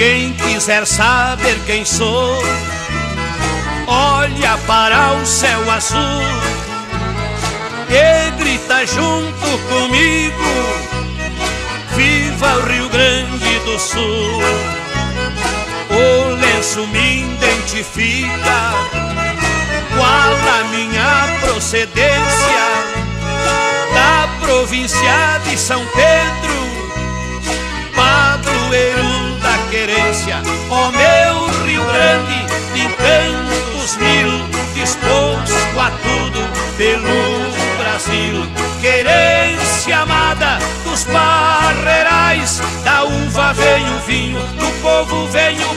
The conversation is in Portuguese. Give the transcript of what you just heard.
Quem quiser saber quem sou, olha para o céu azul e grita junto comigo: viva o Rio Grande do Sul! O lenço me identifica, qual a minha procedência, da província de São Pedro, padroeiro da querência. Ó meu Rio Grande, de tantos mil, disposto a tudo pelo Brasil. Querência amada dos parreirais, da uva vem o vinho, do povo vem o